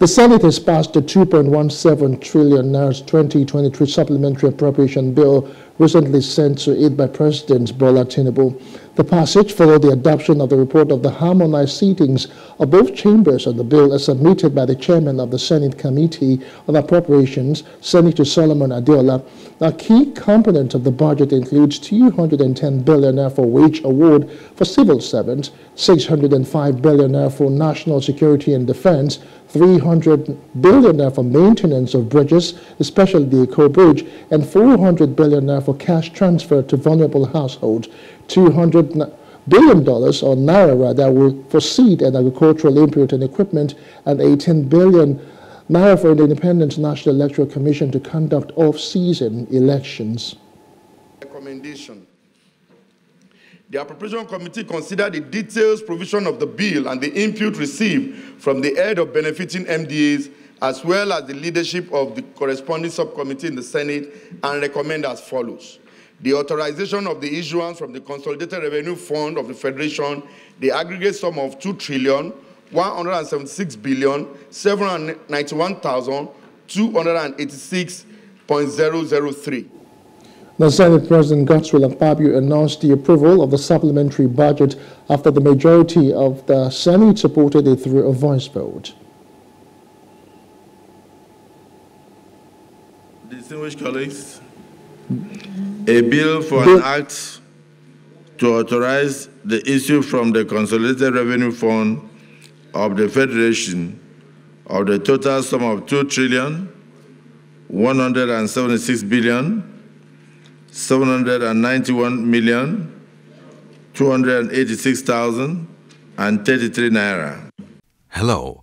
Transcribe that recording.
The Senate has passed the 2.17 trillion NGN 2023 Supplementary Appropriation Bill recently sent to it by President Bola Tinubu. The passage followed the adoption of the report of the harmonized sittings of both chambers on the bill as submitted by the chairman of the Senate Committee on Appropriations, Senator Solomon Adeola. A key component of the budget includes 210 billion NGN for wage award for civil servants, 605 billion NGN for national security and defense, 300 billion NGN for maintenance of bridges, especially the Eco Bridge, and 400 billion NGN for cash transfer to vulnerable households. $200 billion, or naira rather, for seed and agricultural input and equipment, and 18 billion naira for the Independent National Electoral Commission to conduct off-season elections. Recommendation. The Appropriation Committee considered the detailed provision of the bill and the input received from the head of benefiting MDAs, as well as the leadership of the corresponding subcommittee in the Senate, and recommend as follows. The authorization of the issuance from the Consolidated Revenue Fund of the Federation, the aggregate sum of 2,176,791,286.003. The Senate President Godswill Akpabio announced the approval of the supplementary budget after the majority of the Senate supported it through a voice vote. Distinguished colleagues, a bill for an act to authorize the issue from the Consolidated Revenue Fund of the Federation of the total sum of 2,176,791,286,033 naira. Hello,